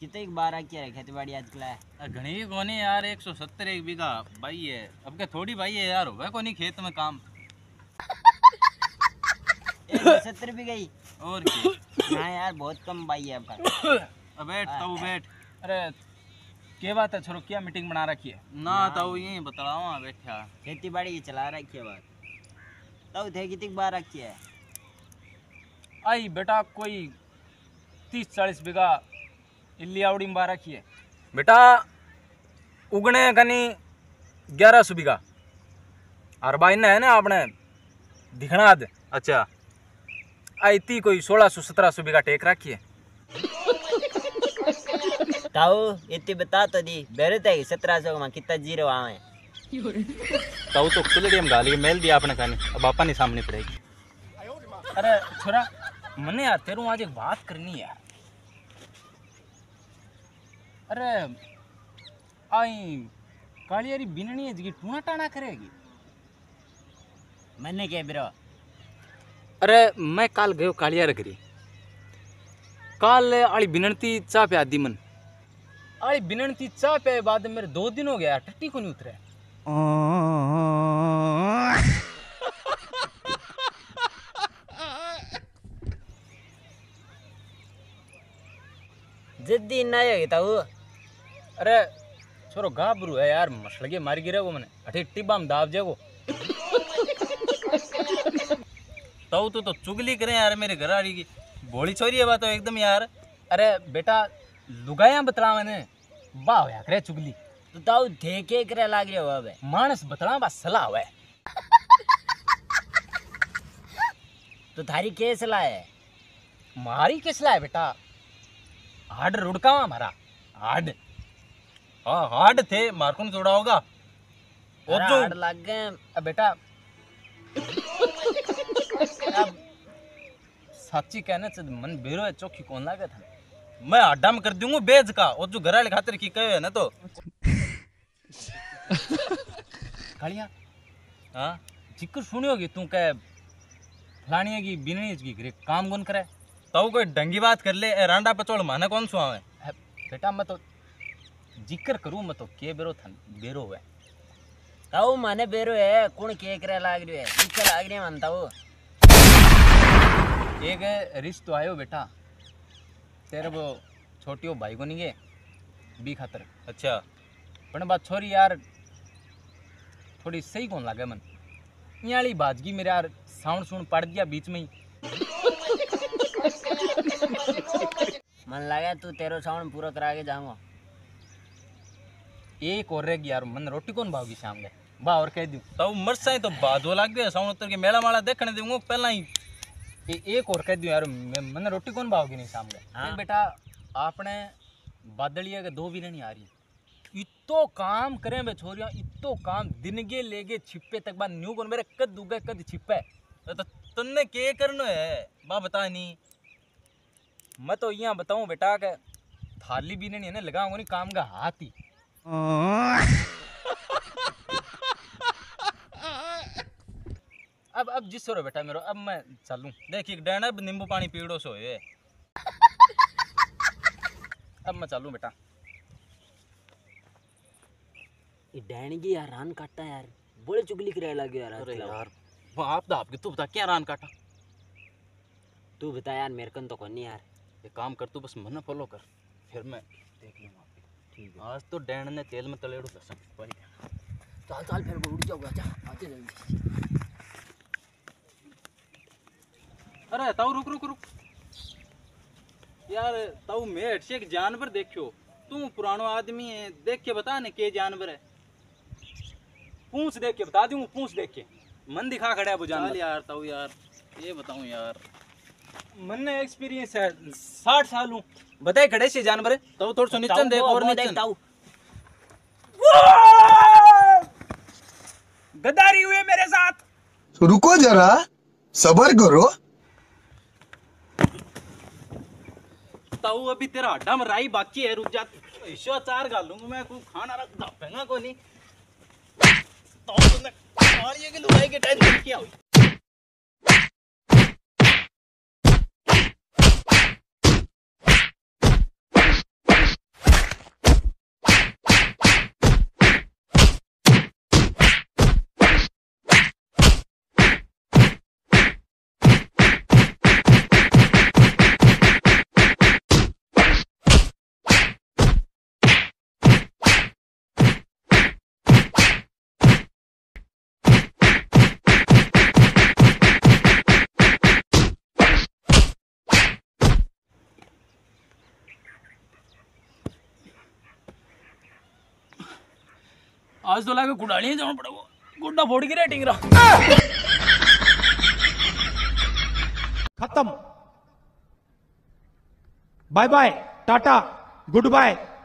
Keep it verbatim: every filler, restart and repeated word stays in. कितने बार आके रखे थे बाड़ी आज कला घनी कोनी यार एक सौ सत्तर एक बीघा भाई है। अब क्या थोड़ी भाई है यार, होगा कोनी खेत में काम सत्तर भी गई और हाँ यार बहुत कम भाई है। अब बैठ ताऊ बैठ। अरे क्या बात है छोरो, क्या मीटिंग बना रखी है ना ताऊ? यही बताओ बैठा खेती बाड़ी चला रखी है बात। ताऊ थे कितनी बार रखी है? आई बेटा कोई तीस चालीस बीघा इल्ली आवड़ी में बार रखी है बेटा। उगने कनी ग्यारह सौ बीघा और भाई ने है ना आपने दिखना दे। अच्छा आई ती कोई सोलह सौ सत्रह सौ बीघा टेक रखी है। ताऊ इतनी बता तो दी बेरत है सत्रह सौ में कितना जीरो आवे। ताऊ तो खुले में डाली मेल दिया आपने खाने, अब आपा नहीं सामने पड़ेगी। अरे छोरा मने यार तेरू आज एक बात करनी है। अरे आई काली यारी बिननी है जी टूना टाना करेगी मैंने क्या बिरो। अरे मैं काल गयो कालिया रगरी काल आली बिनती चा पे आदि मन आली बिनती चा पे बाद मेरे दो दिन हो गया टट्टी को नहीं उतरे। जिद्दी ना ये ताऊ। अरे छोरो गाबरू है यार, मसल के मार गिरा वो मैंने अठे टिब्बा में दाब जाओ। ताऊ तो तो चुगली करे यार मेरे घर आड़ी की बोली छोरी है बात तो एकदम यार। अरे बेटा लुगाया बतला मैंने बा होया करे चुगली तो ताऊ देखे करे लाग रहे हो। अब मानस बतला बा सलाह है तो थारी के सलाह है? मारी के सलाह है बेटा हार्ड रुड़कावा हमारा हार्ड। हाँ हार्ड थे मारकुन जोड़ा होगा और जो हार्ड लग गए। अब बेटा अब सच्ची कहने से मन बेरो है चौकी कौन लागे था मैं अड्डा में कर दूंगा बेज का और जो घराले खातिर की कहे है ना तो कालिया हाँ जिक्र सुनी होगी तू कह फलानिया की बिननीज की घरे काम कौन करे ताऊ कोई डंगी बात कर ले रांडा पचोड़ माना कौन सुहावे। बेटा मैं तो जिक्र करूँ मैं तो के बेरो थन बेरो है ताऊ माने बेरो है कौन के करे लाग रही है जिक्र लाग रही मानता हो। एक रिश्तो आयो बेटा तेरे वो छोटी हो भाई को नहीं है बी खातर। अच्छा पर बात छोरी यार थोड़ी सही कौन लागे मन यहाँ वाली बाजगी मेरे यार साउंड सुन पड़ गया बीच में ही मन लगा तू तेरो साउंड पूरा करा के जाऊंगा। एक और रहेगी यार मन रोटी कौन भागी शाम में बा और कह दूं तो मरसा तो बादो लग गए साउंड उतर के मेला माला देखने दूंगा पहला ही। ए, एक और कह दूं यार मन रोटी कौन भागी नहीं शाम में। हाँ बेटा आपने बादलिया के दो बिरनी आ रही इतो काम करें बे छोरिया इतो काम दिन के लेके छिपे तक बाद न्यू कौन मेरे कद दूगा कद छिपे तो तुमने के करना है बा बता नहीं। मैं तो यहाँ बताऊँ बेटा के थाली भी नहीं है ना लगाऊंगा नहीं काम का हाथ ही। अब अब जिस रो बेटा मेरो अब मैं चलूँ देखिए डैना नींबू पानी पीड़ो सो है। अब मैं चलूँ बेटा डैन की यार रान काटता यार बड़े चुगली किराया लगे यार। अरे यार आप तो आपकी तू बता क्या रान काटा तू बता यार मेरे को तो नहीं यार ये काम कर तू बस मन फॉलो कर फिर मैं देख लूँगा। ठीक है आज तो डैन ने तेल में तलेड़ू कर सकता चल चल फिर उड़ जाऊँगा जा आते जाएंगे। अरे ताऊ रुक रुक रुक यार ताऊ मैं हट से एक जानवर देखियो तू पुरानो आदमी है देख के बता ने के जानवर है पूंछ देख के बता दूँ पूंछ देख के मन दिखा खड़ा है वो जानवर। यार ताऊ यार ये बताऊँ यार मन एक्सपीरियंस है साठ साल हूँ बताए खड़े से जानवर है तो थोड़ा सा निचन देख और निचन गद्दारी हुए मेरे साथ। तो रुको जरा सबर करो ताऊ अभी तेरा अड्डा में राई बाकी है रुक जा ईश्वर चार गाल लूंगा मैं कोई खाना रख दफेंगा को नहीं ताऊ तुमने और ये के लुगाई के टेंशन किया हुई। आज तो लागे गुडाणी जाना पड़ेगा, गुड्डा फोड़ के रेटिंग खत्म, bye bye, tata, good bye.